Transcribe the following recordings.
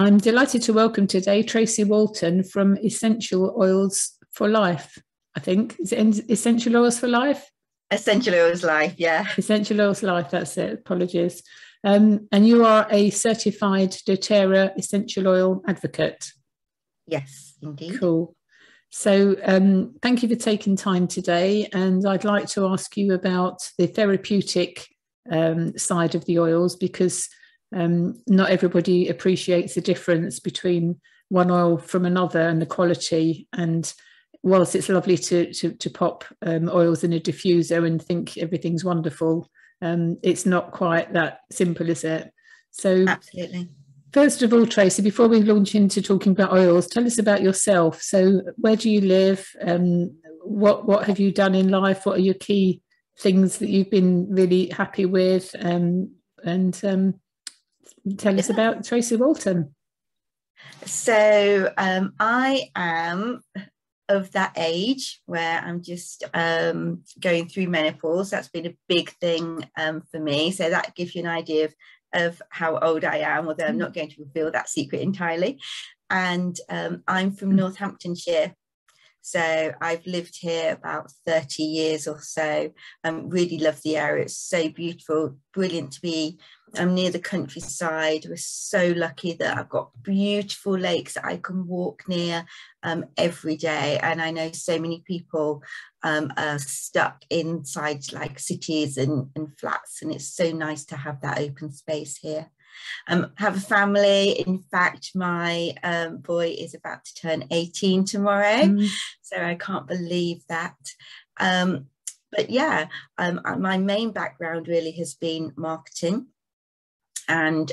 I'm delighted to welcome today Tracy Walton from Essential Oils for Life, I think. Is it Essential Oils for Life? Essential Oils Life, yeah. Essential Oils Life, that's it, apologies. And you are a certified doTERRA essential oil advocate. Yes, indeed. Cool. So thank you for taking time today, and I'd like to ask you about the therapeutic side of the oils, because not everybody appreciates the difference between one oil from another and the quality. And whilst it's lovely to pop oils in a diffuser and think everything's wonderful, it's not quite that simple, is it? So absolutely. First of all, Tracy, before we launch into talking about oils, tell us about yourself. So where do you live? What have you done in life? What are your key things that you've been really happy with? Tell us about Tracy Walton. So I am of that age where I'm just going through menopause. That's been a big thing for me. So that gives you an idea of how old I am, although I'm not going to reveal that secret entirely. And I'm from Northamptonshire, so I've lived here about 30 years or so. I really love the area. It's so beautiful, brilliant to be. I'm near the countryside. We're so lucky that I've got beautiful lakes that I can walk near every day. And I know so many people are stuck inside like cities and flats, and it's so nice to have that open space here. Have a family. In fact, my boy is about to turn 18 tomorrow, so I can't believe that. But yeah, my main background really has been marketing, and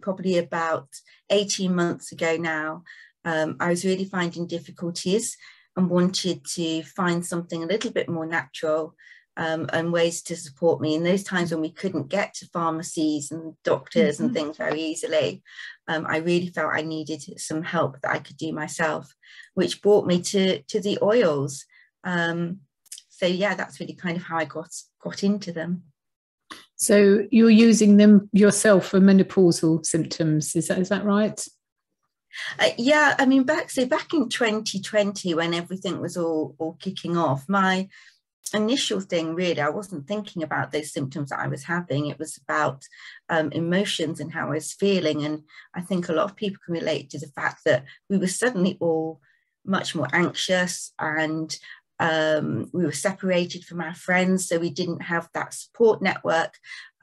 probably about 18 months ago now, I was really finding difficulties and wanted to find something a little bit more natural, and ways to support me in those times when we couldn't get to pharmacies and doctors and things very easily. I really felt I needed some help that I could do myself, which brought me to the oils. So yeah, that's really kind of how I got into them. So you're using them yourself for menopausal symptoms, is that right? Yeah, I mean, back in 2020, when everything was all kicking off, my initial thing really, I wasn't thinking about those symptoms that I was having. It was about emotions and how I was feeling. And I think a lot of people can relate to the fact that we were suddenly all much more anxious, and we were separated from our friends, so we didn't have that support network.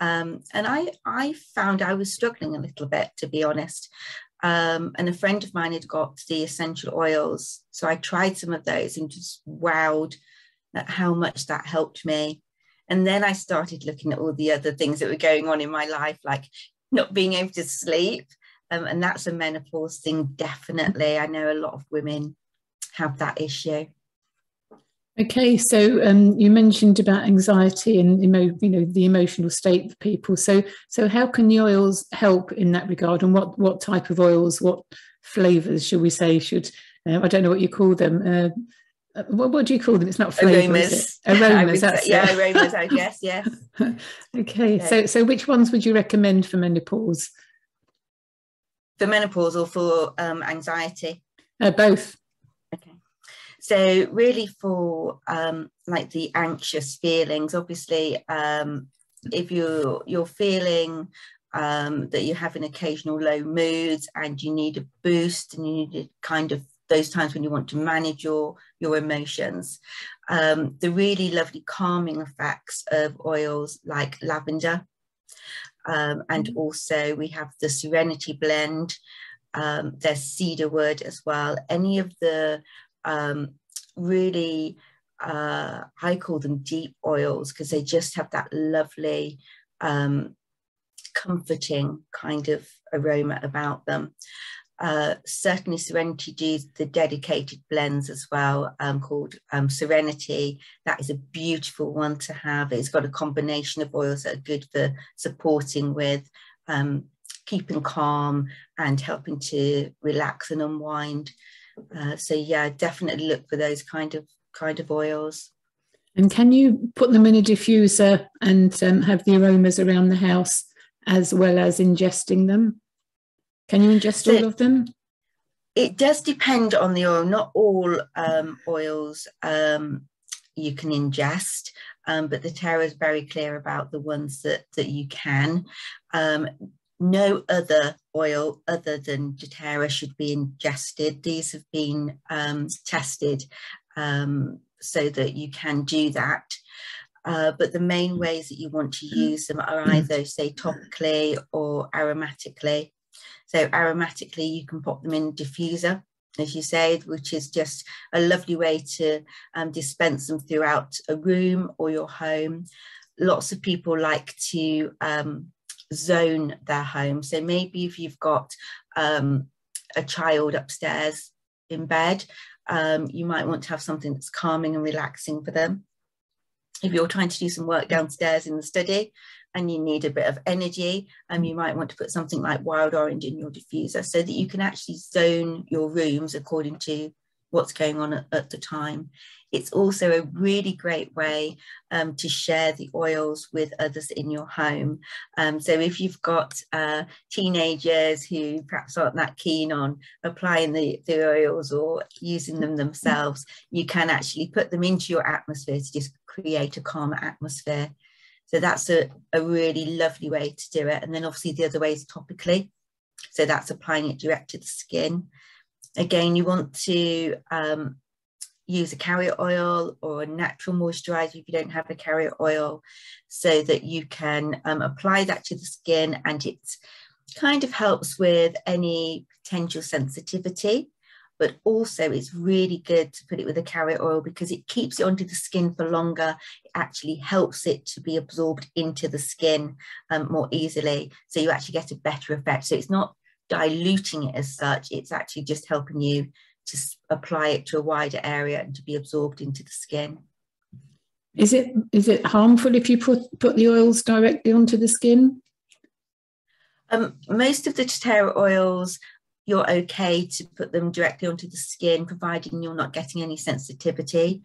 And I found I was struggling a little bit, to be honest. And a friend of mine had got the essential oils, so I tried some of those and just wowed at how much that helped me. And then I started looking at all the other things that were going on in my life, like not being able to sleep, and that's a menopause thing, definitely. I know a lot of women have that issue. Okay, so you mentioned about anxiety and the emotional state of people. So how can the oils help in that regard? And what type of oils, what flavours, shall we say? I don't know what you call them. What do you call them? It's not flavours. Aromas. Aromas. Aromas. I guess. Yes. Okay. So which ones would you recommend for menopause? For menopause or for anxiety? Both. Okay. So really for like the anxious feelings, obviously, if you're feeling that you have an occasional low mood and you need a boost, and you need a kind of those times when you want to manage your emotions, the really lovely calming effects of oils like lavender, and also we have the Serenity Blend. There's cedarwood as well. Any of the really, I call them deep oils, because they just have that lovely comforting kind of aroma about them. Certainly Serenity do the dedicated blends as well, called Serenity. That is a beautiful one to have. It's got a combination of oils that are good for supporting with keeping calm and helping to relax and unwind. So yeah, definitely look for those kind of oils. And can you put them in a diffuser and have the aromas around the house as well as ingesting them? Can you ingest all of them? It does depend on the oil. Not all oils you can ingest, but the doTERRA is very clear about the ones that you can. No other oil other than doTERRA should be ingested. These have been tested so that you can do that. But the main ways that you want to use them are either, say, topically or aromatically. So aromatically, you can pop them in diffuser, as you said, which is just a lovely way to dispense them throughout a room or your home. Lots of people like to zone their home. So maybe if you've got a child upstairs in bed, you might want to have something that's calming and relaxing for them. If you're trying to do some work downstairs in the study and you need a bit of energy, you might want to put something like wild orange in your diffuser so that you can actually zone your rooms according to what's going on at the time. It's also a really great way to share the oils with others in your home. So if you've got teenagers who perhaps aren't that keen on applying the oils or using them themselves, you can actually put them into your atmosphere to just create a calmer atmosphere. So that's a really lovely way to do it. And then obviously the other way is topically. So that's applying it direct to the skin. Again, you want to use a carrier oil or a natural moisturizer if you don't have a carrier oil, so that you can apply that to the skin, and it kind of helps with any potential sensitivity. But also it's really good to put it with a carrier oil because it keeps it onto the skin for longer. It actually helps it to be absorbed into the skin more easily. So you actually get a better effect. So it's not diluting it as such, it's actually just helping you to apply it to a wider area and to be absorbed into the skin. Is it harmful if you put the oils directly onto the skin? Most of the doTERRA oils, you're okay to put them directly onto the skin, providing you're not getting any sensitivity.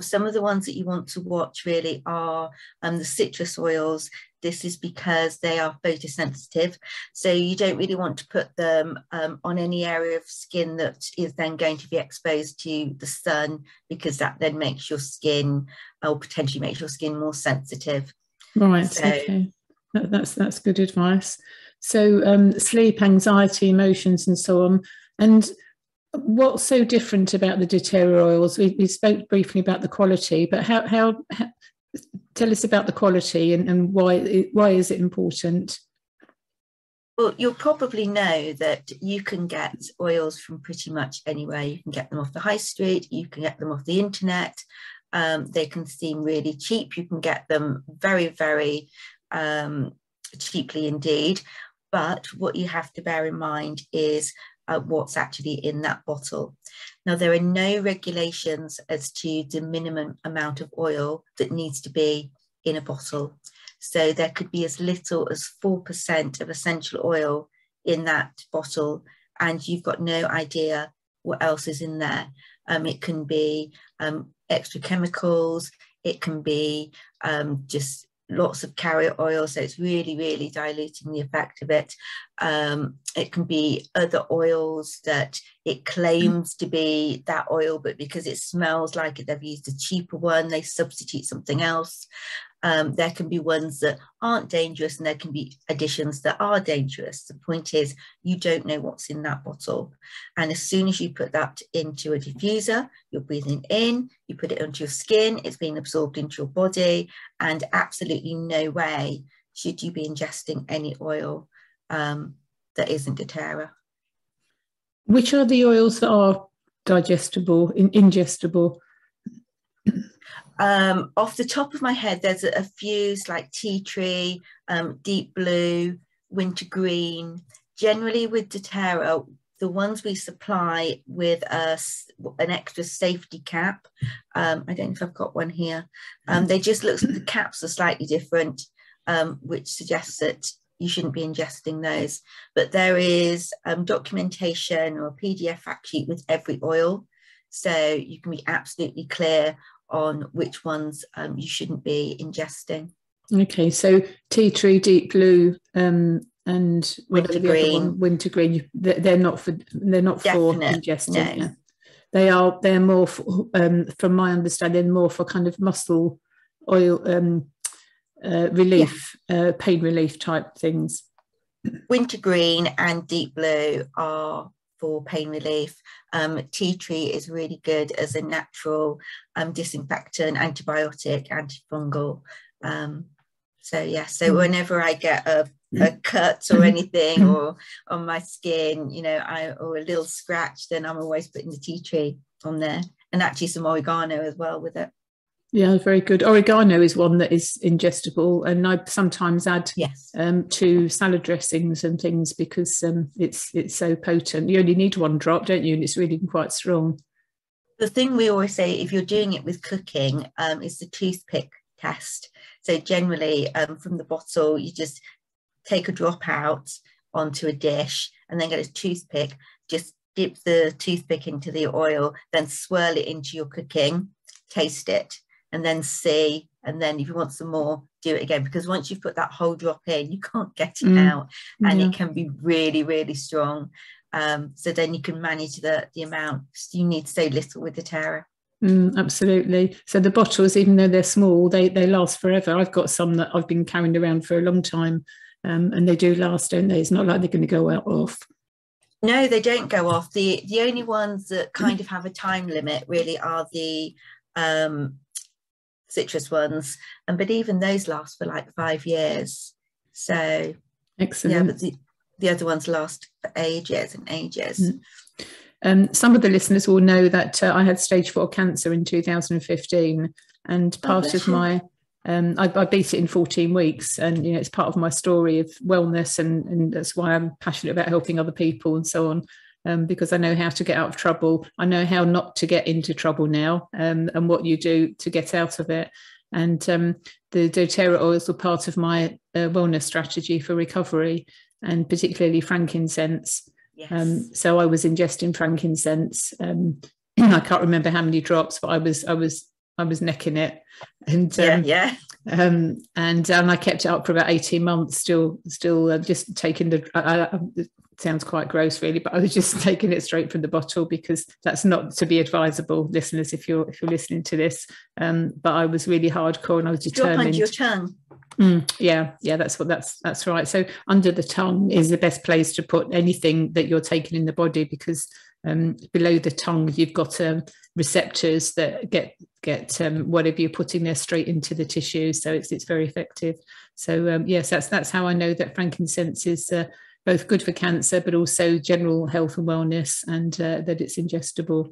Some of the ones that you want to watch really are the citrus oils. This is because they are photosensitive. So you don't really want to put them on any area of skin that is then going to be exposed to the sun, because that then makes your skin, or potentially makes your skin, more sensitive. Right, so, okay. That's good advice. So sleep, anxiety, emotions and so on. And what's so different about the doTERRA oils? We spoke briefly about the quality, but how tell us about the quality and why is it important? Well, you'll probably know that you can get oils from pretty much anywhere. You can get them off the high street, you can get them off the internet. They can seem really cheap. You can get them very, very cheaply indeed. But what you have to bear in mind is what's actually in that bottle. Now, there are no regulations as to the minimum amount of oil that needs to be in a bottle. So there could be as little as 4% of essential oil in that bottle, and you've got no idea what else is in there. It can be extra chemicals, it can be just lots of carrier oil, so it's really, really diluting the effect of it. It can be other oils that it claims to be that oil, but because it smells like it, they've used a cheaper one, they substitute something else. There can be ones that aren't dangerous, and there can be additions that are dangerous. The point is, you don't know what's in that bottle. And as soon as you put that into a diffuser, you're breathing in, you put it onto your skin, it's being absorbed into your body, and absolutely no way should you be ingesting any oil that isn't doTERRA. Which are the oils that are digestible, ingestible? Off the top of my head, there's a few like tea tree, deep blue, wintergreen. Generally with doTERRA, the ones we supply with an extra safety cap. I don't know if I've got one here. They just look, the caps are slightly different, which suggests that you shouldn't be ingesting those. But there is documentation or a PDF fact sheet with every oil, so you can be absolutely clear on which ones you shouldn't be ingesting. Okay, so tea tree, deep blue, and wintergreen. Wintergreen, they're not for digestive. No. Yeah. They're more for, from my understanding, more for kind of muscle oil relief, yeah. Pain relief type things. Wintergreen and deep blue are for pain relief. Tea tree is really good as a natural disinfectant, antibiotic, antifungal. So whenever I get a cut or anything or on my skin, or a little scratch, then I'm always putting the tea tree on there, and actually some oregano as well with it. Yeah, very good. Oregano is one that is ingestible, and I sometimes add to salad dressings and things because it's so potent. You only need one drop, don't you? And it's really quite strong. The thing we always say, if you're doing it with cooking, is the toothpick test. So generally, from the bottle, you just take a drop out onto a dish and then get a toothpick, just dip the toothpick into the oil, then swirl it into your cooking, taste it, and then see, and then if you want some more, do it again, because once you've put that whole drop in, you can't get it out, and it can be really, really strong. So then you can manage the amount. You need so little with the doTERRA. Absolutely. So the bottles, even though they're small, they last forever. I've got some that I've been carrying around for a long time, and they do last, don't they? It's not like they're going to go off. No, they don't go off. The only ones that kind of have a time limit really are the citrus ones, but even those last for like 5 years. So excellent. Yeah, but the other ones last for ages and ages. Some of the listeners will know that I had stage 4 cancer in 2015, and part of my I beat it in 14 weeks, and it's part of my story of wellness, and that's why I'm passionate about helping other people and so on. Because I know how to get out of trouble. I know how not to get into trouble now, and what you do to get out of it. And the doTERRA oils were part of my wellness strategy for recovery, and particularly frankincense. Yes. So I was ingesting frankincense. I can't remember how many drops, but I was necking it. And I kept it up for about 18 months, still just taking the. Sounds quite gross really, but I was just taking it straight from the bottle, because that's not to be advisable, listeners, if you're listening to this, but I was really hardcore, and I was determined. Drop under your tongue. That's right. So under the tongue is the best place to put anything that you're taking in the body, because below the tongue you've got receptors that get whatever you're putting there straight into the tissue, so it's very effective. So that's how I know that frankincense is both good for cancer, but also general health and wellness, and that it's ingestible.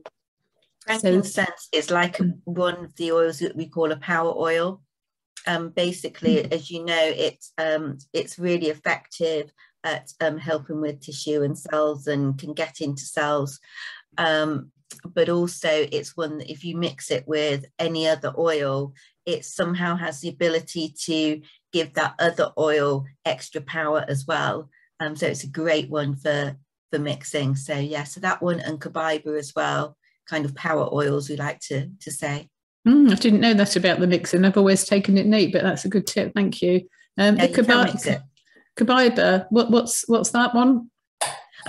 Frankincense is like one of the oils that we call a power oil. Basically, as you know, it's really effective at helping with tissue and cells, and can get into cells. But also, it's one that if you mix it with any other oil, it somehow has the ability to give that other oil extra power as well. So it's a great one for mixing. So so that one and cobaiba as well, kind of power oils we like to say. I didn't know that about the mixing. I've always taken it neat, but that's a good tip. Thank you. Cobaiba, what's that one?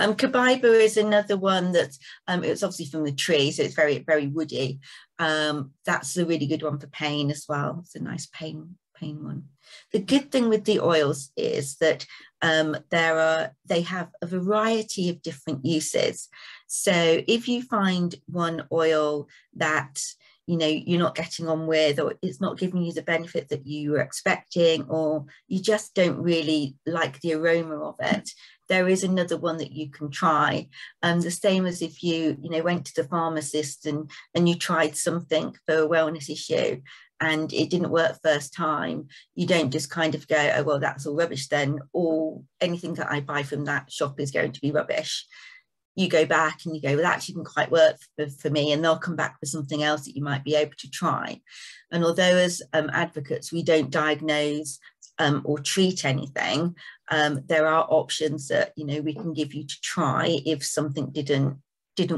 Cobaiba is another one that it's obviously from the tree, so it's very, very woody. That's a really good one for pain as well. It's a nice pain one. The good thing with the oils is that they have a variety of different uses. So if you find one oil that you're not getting on with, or it's not giving you the benefit that you were expecting, or you just don't really like the aroma of it, there is another one that you can try. The same as if you went to the pharmacist and you tried something for a wellness issue and it didn't work first time, you don't just kind of go, oh, well, that's all rubbish then, or anything that I buy from that shop is going to be rubbish. You go back and you go, well, that actually didn't quite work for me, and they'll come back with something else that you might be able to try. And although as advocates, we don't diagnose or treat anything, there are options that, we can give you to try if something didn't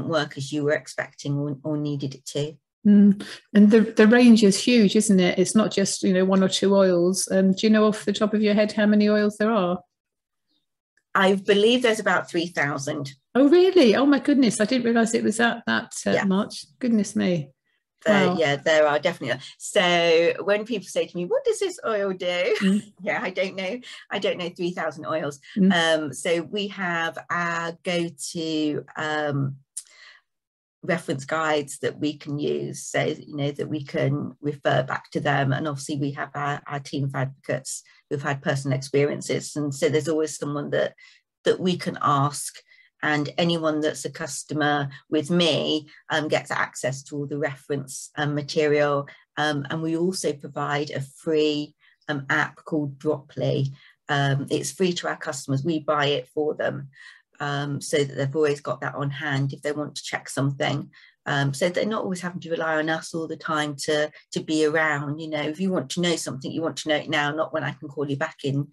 work as you were expecting or needed it to. And the range is huge, isn't it? It's not just one or two oils. Do you know off the top of your head how many oils there are? I believe there's about 3,000. Oh, really? Oh, my goodness. I didn't realise it was that much. Goodness me. Wow. Yeah, there are definitely. So when people say to me, what does this oil do? Mm. Yeah, I don't know 3,000 oils. Mm. So we have our go-to reference guides that we can use, so that we can refer back to them. And obviously we have our team of advocates who've had personal experiences, and so there's always someone that we can ask, and anyone that's a customer with me gets access to all the reference material, and we also provide a free app called Droply. It's free to our customers, we buy it for them. So that they've always got that on hand if they want to check something. So they're not always having to rely on us all the time to be around. If you want to know something, you want to know it now, not when I can call you back in,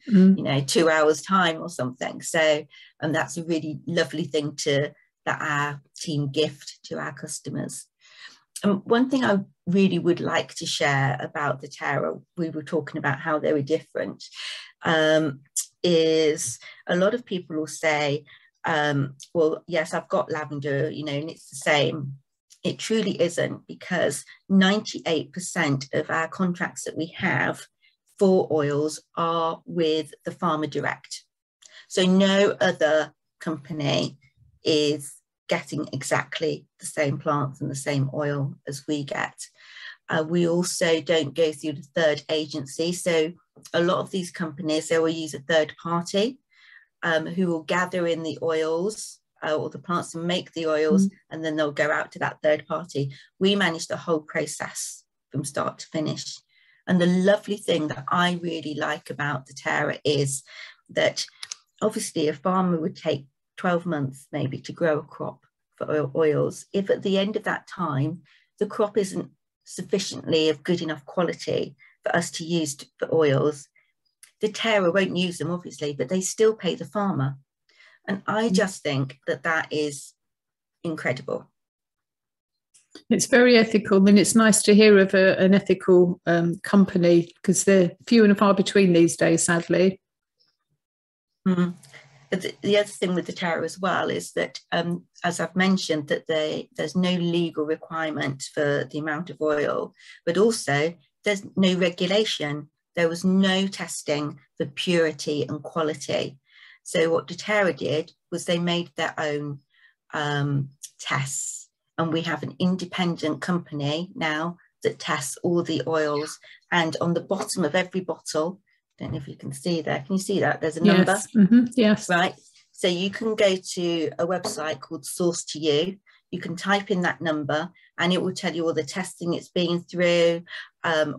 2 hours time or something. So, and that's a really lovely thing that our team gift to our customers. One thing I really would like to share about the doTERRA, we were talking about how they were different, is a lot of people will say, well, yes, I've got lavender, and it's the same. It truly isn't, because 98% of our contracts that we have for oils are with the farmer direct. So no other company is getting exactly the same plants and the same oil as we get. We also don't go through the third agency. So a lot of these companies, they will use a third party who will gather in the oils or the plants and make the oils, and then they'll go out to that third party. We manage the whole process from start to finish. And the lovely thing that I really like about the doTERRA is that obviously a farmer would take 12 months maybe to grow a crop for oils. If at the end of that time, the crop isn't sufficiently of good enough quality for us to use for oils, the doTERRA won't use them, obviously, but they still pay the farmer. And I just think that is incredible. It's very ethical. I mean, it's nice to hear of an ethical company, because they're few and far between these days, sadly. Mm. But the other thing with the doTERRA as well is that, as I've mentioned, that there's no legal requirement for the amount of oil, but also there's no regulation. There was no testing for purity and quality. So what doTERRA did was they made their own tests, and we have an independent company now that tests all the oils. And on the bottom of every bottle, I don't know if you can see there. Can you see that? There's a number. Mm-hmm. Yes. Right. So you can go to a website called Source2U. You can type in that number and it will tell you all the testing it's been through,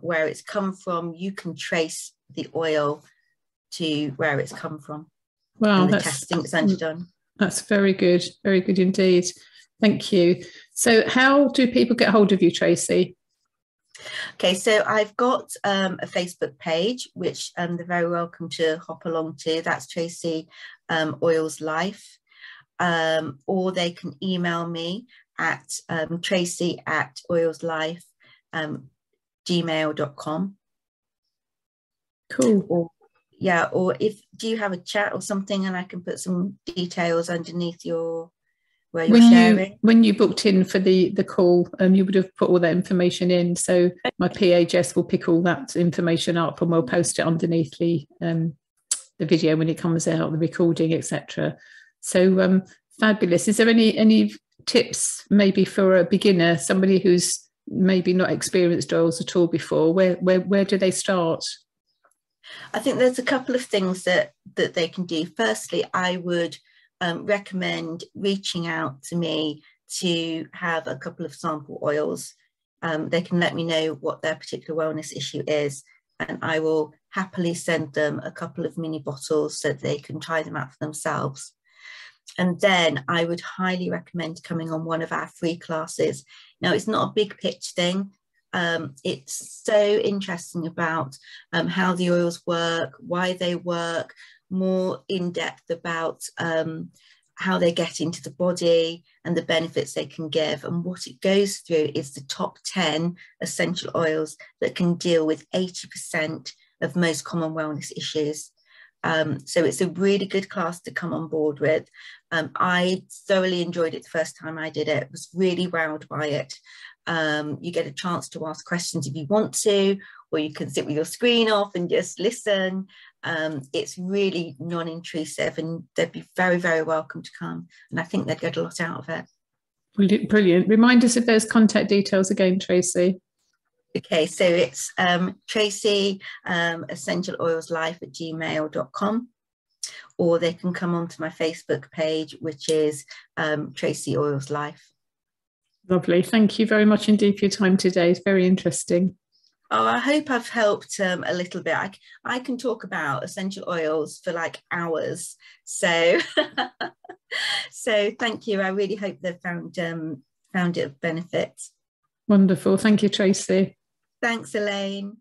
where it's come from. You can trace the oil to where it's come from. Wow. And the testing it's underdone. That's very good. Very good indeed. Thank you. So how do people get hold of you, Tracy? Okay, so I've got a Facebook page, which they're very welcome to hop along to. That's Tracy Oils Life. Or they can email me at tracy@oilslife.gmail.com. Cool. Or do you have a chat or something, and I can put some details underneath your... When you booked in for the call, you would have put all that information in. So my PA Jess will pick all that information up, and we'll post it underneath the video when it comes out, the recording, etc. So fabulous. Is there any tips maybe for a beginner, somebody who's maybe not experienced oils at all before? Where do they start? I think there's a couple of things that they can do. Firstly, I would recommend reaching out to me to have a couple of sample oils. They can let me know what their particular wellness issue is, and I will happily send them a couple of mini bottles so they can try them out for themselves. And then I would highly recommend coming on one of our free classes. Now, it's not a big pitch thing. It's so interesting about how the oils work, why they work, more in depth about how they get into the body and the benefits they can give. And what it goes through is the top 10 essential oils that can deal with 80% of most common wellness issues. So it's a really good class to come on board with. I thoroughly enjoyed it the first time I did it. I was really wowed by it. You get a chance to ask questions if you want to, or you can sit with your screen off and just listen. It's really non-intrusive, and they'd be very, very welcome to come. And I think they'd get a lot out of it. Brilliant. Remind us of those contact details again, Tracy. Okay, so it's Tracy, EssentialOilsLife@gmail.com, or they can come onto my Facebook page, which is Tracy Oils Life. Lovely. Thank you very much indeed for your time today. It's very interesting. Oh, I hope I've helped a little bit. I can talk about essential oils for like hours. So, so thank you. I really hope they've found it of benefit. Wonderful. Thank you, Tracy. Thanks, Elaine.